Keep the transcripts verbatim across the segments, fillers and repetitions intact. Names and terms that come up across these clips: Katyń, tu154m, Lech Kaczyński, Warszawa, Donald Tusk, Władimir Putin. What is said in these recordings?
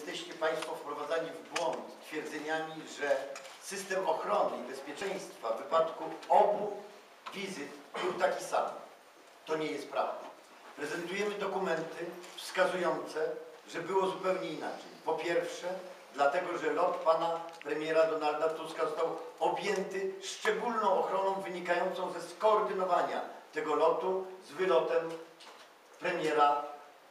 jesteście Państwo wprowadzani w błąd twierdzeniami, że system ochrony i bezpieczeństwa w wypadku obu wizyt był taki sam. To nie jest prawda. Prezentujemy dokumenty wskazujące, że było zupełnie inaczej. Po pierwsze, dlatego, że lot pana premiera Donalda Tuska został objęty szczególną ochroną wynikającą ze skoordynowania tego lotu z wylotem premiera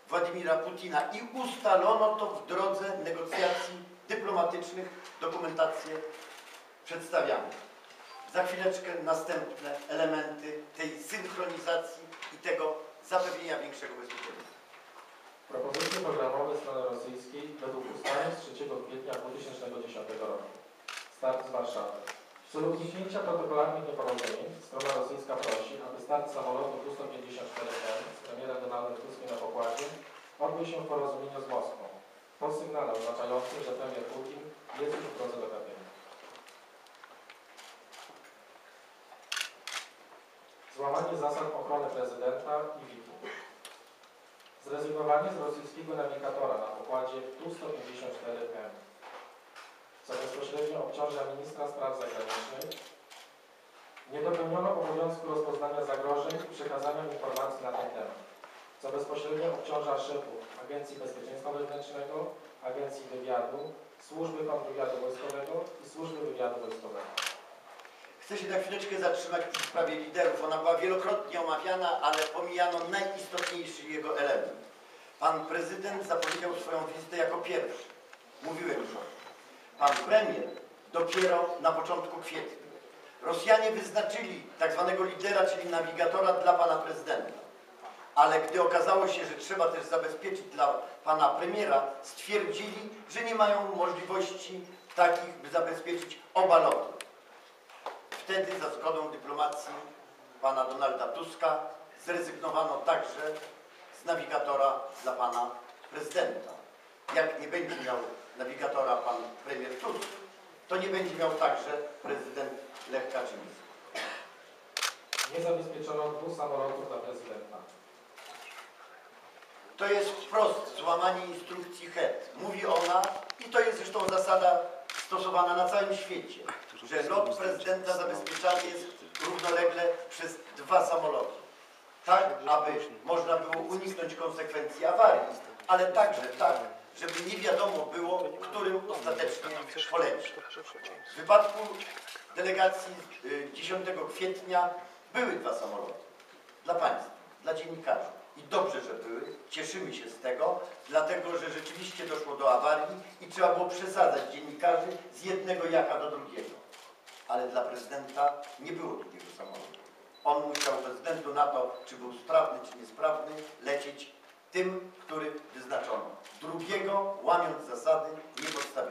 Władimira Putina i ustalono to w drodze negocjacji dyplomatycznych, dokumentację przedstawiamy. Za chwileczkę następne elementy tej synchronizacji i tego zapewnienia większego bezpieczeństwa. Propozycje programowe strony rosyjskiej według ustawy z trzeciego kwietnia dwa tysiące dziesiątego roku. Start z Warszawy. W celu uniknięcia protokolarnych nieporozumień strona rosyjska prosi, aby start samolotu dwa pięćdziesiąt cztery N z premierem Donaldem Tuskiem na pokładzie odbył się w porozumieniu z Moskwą, po sygnale oznaczającym, że premier Putin jest już w drodze do Katynia. Złamanie zasad ochrony prezydenta i V I P-u. Zrezygnowanie z rosyjskiego nawigatora na pokładzie dwa pięćdziesiąt cztery M, co bezpośrednio obciąża ministra spraw zagranicznych. Nie dopełniono obowiązku rozpoznania zagrożeń i przekazania informacji na ten temat, co bezpośrednio obciąża szefów Agencji Bezpieczeństwa Wewnętrznego, Agencji Wywiadu, Służby Kontrwywiadu Wojskowego i Służby Wywiadu Wojskowego. Chcę się na chwileczkę zatrzymać przy sprawie liderów. Ona była wielokrotnie omawiana, ale pomijano najistotniejszy jego element. Pan prezydent zapowiedział swoją wizytę jako pierwszy. Mówiłem już o tym. Pan premier dopiero na początku kwietnia. Rosjanie wyznaczyli tak zwanego lidera, czyli nawigatora dla pana prezydenta. Ale gdy okazało się, że trzeba też zabezpieczyć dla pana premiera, stwierdzili, że nie mają możliwości takich, by zabezpieczyć oba loty. Wtedy za zgodą dyplomacji pana Donalda Tuska zrezygnowano także z nawigatora dla pana prezydenta. Jak nie będzie miał nawigatora pan premier Tusk, to nie będzie miał także prezydent Lech Kaczyński. Nie zabezpieczono dwóch samolotów dla prezydenta. To jest wprost złamanie instrukcji H E D. Mówi ona, i to jest zresztą zasada stosowana na całym świecie, że lot prezydenta zabezpieczany jest równolegle przez dwa samoloty. Tak, aby można było uniknąć konsekwencji awarii, ale także tak, żeby nie wiadomo było, którym ostatecznie poleci. W wypadku delegacji dziesiątego kwietnia były dwa samoloty. Dla państwa, dla dziennikarzy. I dobrze, że były. Cieszymy się z tego, dlatego, że rzeczywiście doszło do awarii i trzeba było przesadzać dziennikarzy z jednego jaka do drugiego. Ale dla prezydenta nie było drugiego samolotu. On musiał bez względu na to, czy był sprawny, czy niesprawny, lecieć tym, który wyznaczono. Drugiego, łamiąc zasady, nie podstawiono.